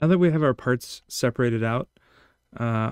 Now that we have our parts separated out,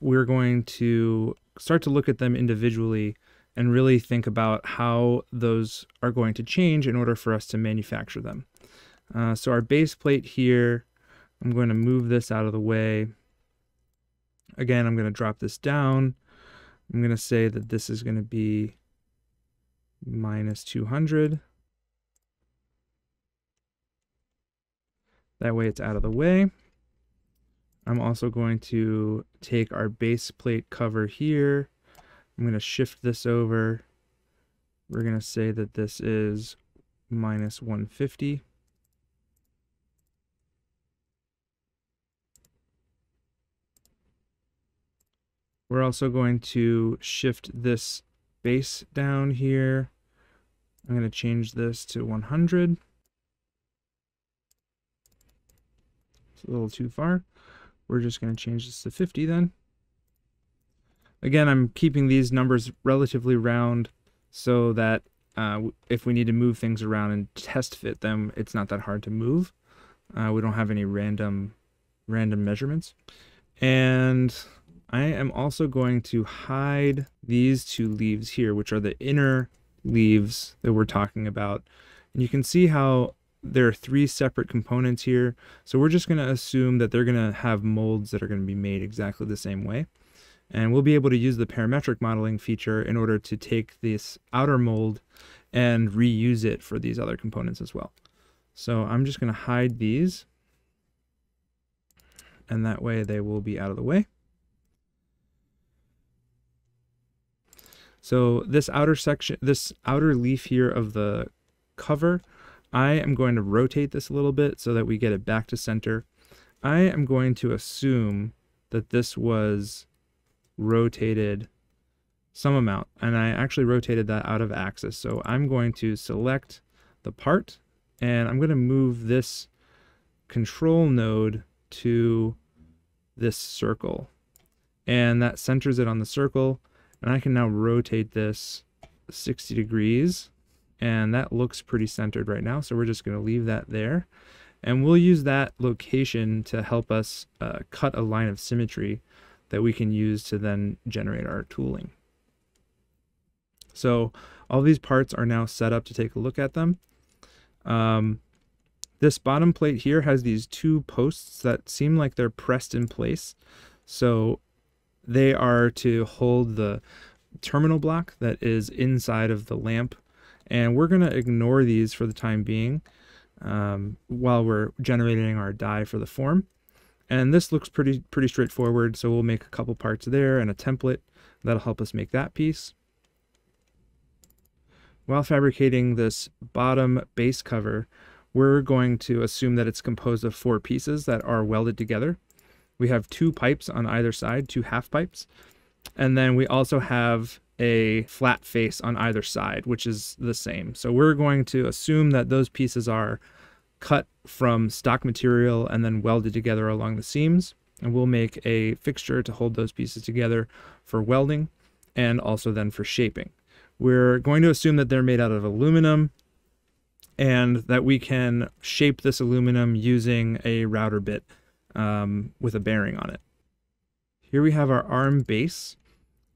we're going to start to look at them individually and really think about how those are going to change in order for us to manufacture them. So our base plate here, I'm going to move this out of the way. Again, I'm going to drop this down. I'm going to say that this is going to be minus 200. That way it's out of the way. I'm also going to take our base plate cover here. I'm going to shift this over. We're going to say that this is minus 150. We're also going to shift this base down here. I'm going to change this to 100. It's a little too far. We're just going to change this to 50 then. Again, I'm keeping these numbers relatively round so that if we need to move things around and test fit them, it's not that hard to move. We don't have any random measurements. And I am also going to hide these two leaves here, which are the inner leaves that we're talking about. And you can see how there are three separate components here. So we're just going to assume that they're going to have molds that are going to be made exactly the same way. And we'll be able to use the parametric modeling feature in order to take this outer mold and reuse it for these other components as well. So I'm just going to hide these. And that way they will be out of the way. So this outer section, this outer leaf here of the cover, I am going to rotate this a little bit so that we get it back to center. I am going to assume that this was rotated some amount, and I actually rotated that out of axis. So I'm going to select the part, and I'm going to move this control node to this circle, and that centers it on the circle. And I can now rotate this 60 degrees, and that looks pretty centered right now. So we're just going to leave that there, and we'll use that location to help us cut a line of symmetry that we can use to then generate our tooling. So all these parts are now set up to take a look at them. This bottom plate here has these two posts that seem like they're pressed in place. So they are to hold the terminal block that is inside of the lamp, and we're going to ignore these for the time being while we're generating our die for the form. And this looks pretty straightforward, so we'll make a couple parts there and a template that'll help us make that piece. While fabricating this bottom base cover, we're going to assume that it's composed of four pieces that are welded together. We have two pipes on either side, two half pipes. And then we also have a flat face on either side, which is the same. So we're going to assume that those pieces are cut from stock material and then welded together along the seams. And we'll make a fixture to hold those pieces together for welding and also then for shaping. We're going to assume that they're made out of aluminum and that we can shape this aluminum using a router bit. With a bearing on it. Here we have our arm base,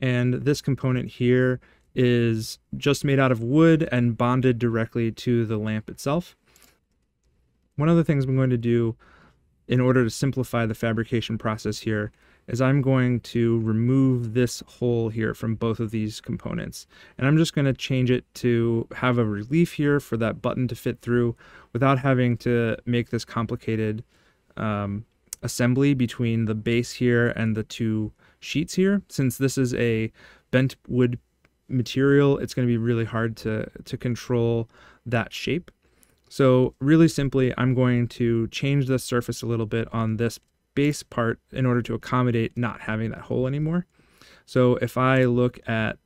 and this component here is just made out of wood and bonded directly to the lamp itself. One of the things I'm going to do in order to simplify the fabrication process here is I'm going to remove this hole here from both of these components. And I'm just going to change it to have a relief here for that button to fit through without having to make this complicated assembly between the base here and the two sheets here. Since this is a bent wood material, it's going to be really hard to control that shape. So really simply, I'm going to change the surface a little bit on this base part in order to accommodate not having that hole anymore. So if I look at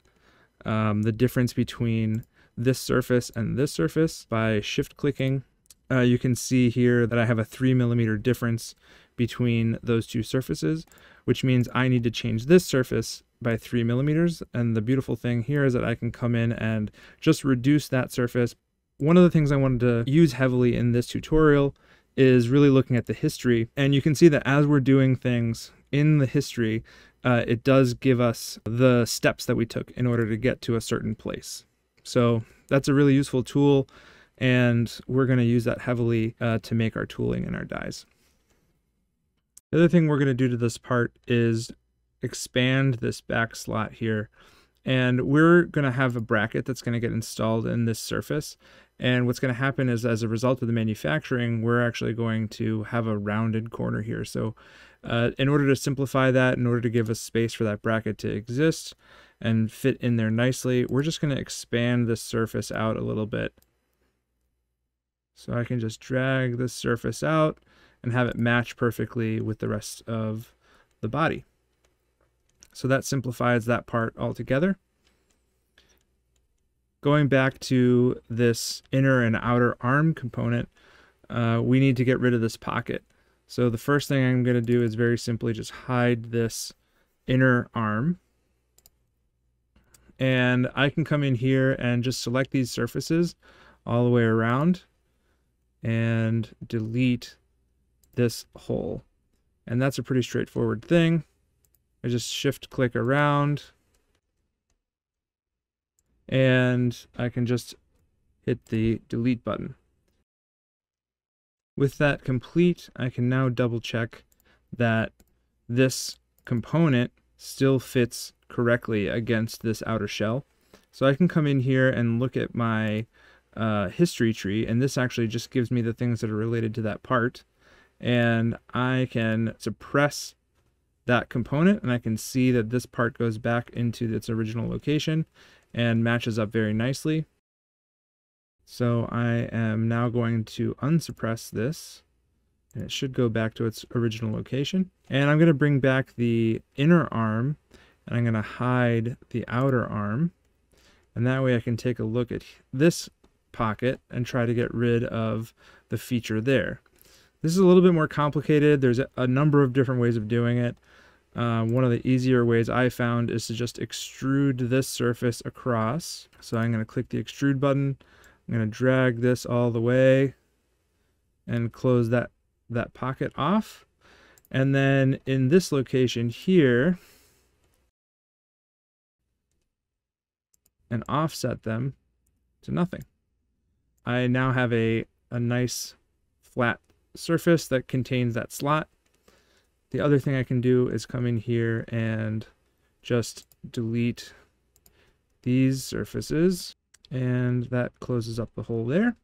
the difference between this surface and this surface by shift clicking, you can see here that I have a 3 millimeter difference between those two surfaces, which means I need to change this surface by 3 millimeters. And the beautiful thing here is that I can come in and just reduce that surface. One of the things I wanted to use heavily in this tutorial is really looking at the history. And you can see that as we're doing things in the history, it does give us the steps that we took in order to get to a certain place. So that's a really useful tool, and we're going to use that heavily to make our tooling and our dies. The other thing we're going to do to this part is expand this back slot here. And we're going to have a bracket that's going to get installed in this surface. And what's going to happen is, as a result of the manufacturing, we're actually going to have a rounded corner here. So in order to simplify that, in order to give us space for that bracket to exist and fit in there nicely, we're just going to expand this surface out a little bit. So I can just drag this surface out and have it match perfectly with the rest of the body. So that simplifies that part altogether. Going back to this inner and outer arm component, we need to get rid of this pocket. So the first thing I'm going to do is very simply just hide this inner arm. And I can come in here and just select these surfaces all the way around and delete this hole. And that's a pretty straightforward thing. I just shift click around, and I can just hit the delete button. With that complete, I can now double check that this component still fits correctly against this outer shell. So I can come in here and look at my history tree, and this actually just gives me the things that are related to that part. And I can suppress that component, and I can see that this part goes back into its original location and matches up very nicely. So I am now going to unsuppress this, and it should go back to its original location. And I'm going to bring back the inner arm, and I'm going to hide the outer arm. And that way I can take a look at this pocket and try to get rid of the feature there. This is a little bit more complicated. There's a number of different ways of doing it. One of the easier ways I found is to just extrude this surface across. So I'm going to click the extrude button. I'm going to drag this all the way and close that pocket off. And then in this location here, and offset them to nothing. I now have a nice flat surface that contains that slot. The other thing I can do is come in here and just delete these surfaces, and that closes up the hole there.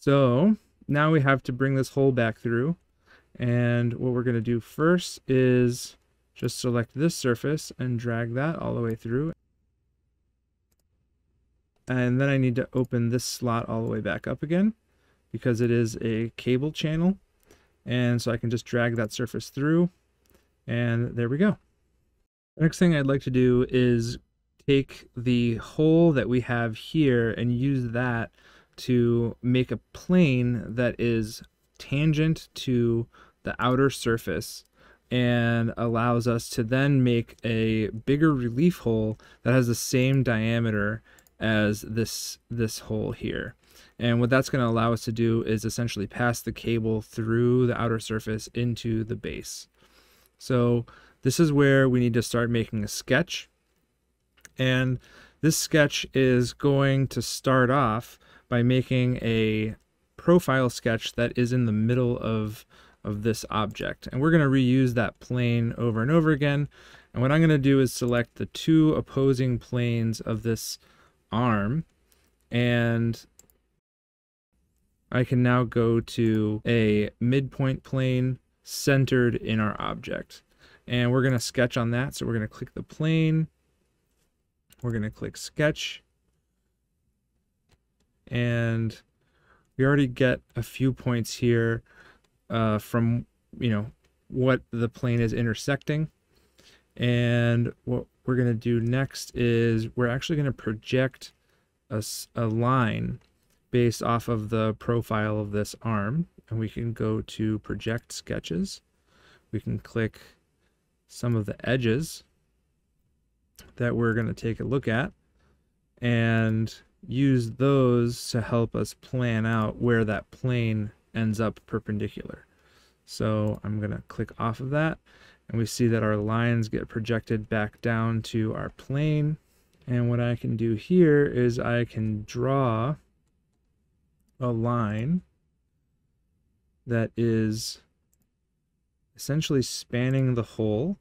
So now we have to bring this hole back through, and what we're going to do first is just select this surface and drag that all the way through. And then I need to open this slot all the way back up again, because it is a cable channel. And so I can just drag that surface through, and there we go. The next thing I'd like to do is take the hole that we have here and use that to make a plane that is tangent to the outer surface and allows us to then make a bigger relief hole that has the same diameter as this hole here. And what that's going to allow us to do is essentially pass the cable through the outer surface into the base. So this is where we need to start making a sketch. And this sketch is going to start off by making a profile sketch that is in the middle of this object. And we're going to reuse that plane over and over again. And what I'm going to do is select the two opposing planes of this arm, and I can now go to a midpoint plane centered in our object. And we're going to sketch on that. So we're going to click the plane. We're going to click sketch. And we already get a few points here from, what the plane is intersecting. And what we're going to do next is we're actually going to project a line based off of the profile of this arm, and we can go to project sketches. We can click some of the edges that we're going to take a look at and use those to help us plan out where that plane ends up perpendicular. So I'm going to click off of that, and we see that our lines get projected back down to our plane. And what I can do here is I can draw a line that is essentially spanning the whole,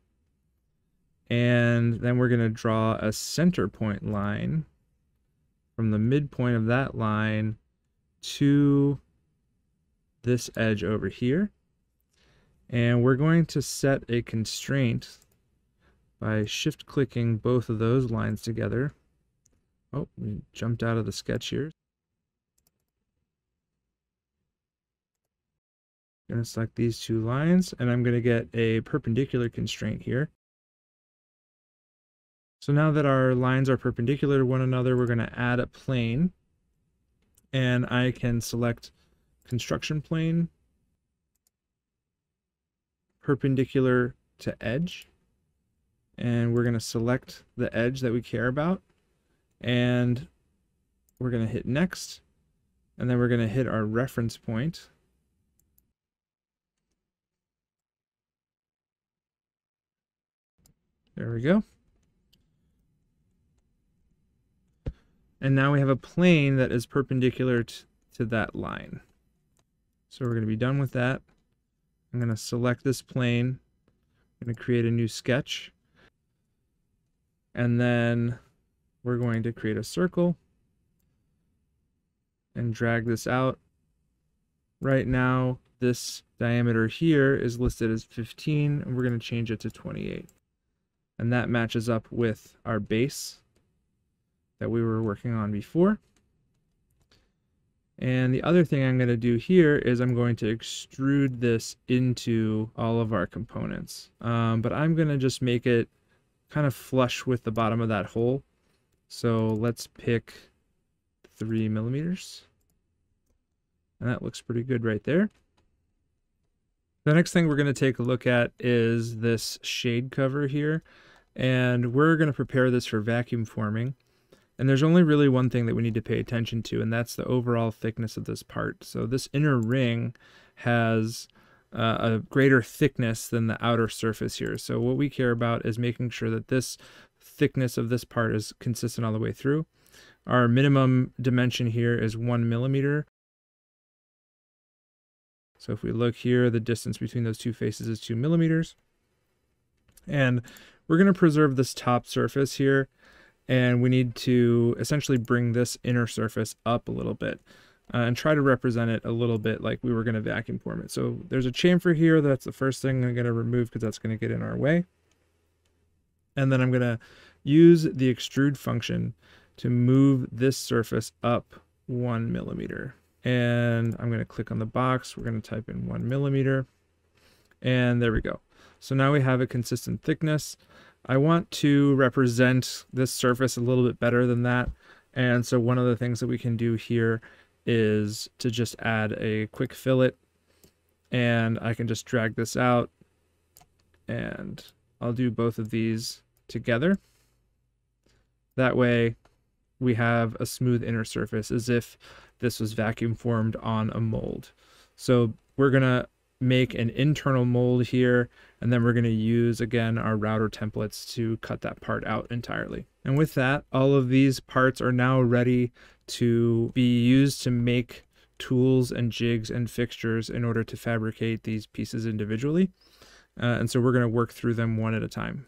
and then we're going to draw a center point line from the midpoint of that line to this edge over here. And we're going to set a constraint by shift-clicking both of those lines together. Oh, we jumped out of the sketch here. I'm going to select these two lines, and I'm going to get a perpendicular constraint here. So now that our lines are perpendicular to one another, we're going to add a plane, and I can select construction plane, perpendicular to edge, and we're going to select the edge that we care about, and we're going to hit next, and then we're going to hit our reference point. There we go. And now we have a plane that is perpendicular to that line. So we're going to be done with that. I'm going to select this plane. I'm going to create a new sketch. And then we're going to create a circle and drag this out. Right now, this diameter here is listed as 15, and we're going to change it to 28. And that matches up with our base that we were working on before. And the other thing I'm going to do here is I'm going to extrude this into all of our components. But I'm going to just make it kind of flush with the bottom of that hole. So let's pick 3 millimeters. And that looks pretty good right there. The next thing we're going to take a look at is this shade cover here, and we're going to prepare this for vacuum forming. And there's only really one thing that we need to pay attention to, and that's the overall thickness of this part. So this inner ring has a greater thickness than the outer surface here. So what we care about is making sure that this thickness of this part is consistent all the way through. Our minimum dimension here is 1 millimeter. So if we look here, the distance between those two faces is 2 millimeters. And we're going to preserve this top surface here, and we need to essentially bring this inner surface up a little bit and try to represent it a little bit like we were going to vacuum form it. So there's a chamfer here. That's the first thing I'm going to remove because that's going to get in our way. And then I'm going to use the extrude function to move this surface up 1 millimeter. And I'm going to click on the box. We're going to type in 1 millimeter, and there we go. So now we have a consistent thickness. I want to represent this surface a little bit better than that. And so one of the things that we can do here is to just add a quick fillet, and I can just drag this out, and I'll do both of these together. That way we have a smooth inner surface as if this was vacuum formed on a mold. So we're going to make an internal mold here, and then we're going to use, again, our router templates to cut that part out entirely. And with that, all of these parts are now ready to be used to make tools and jigs and fixtures in order to fabricate these pieces individually. And so we're going to work through them one at a time.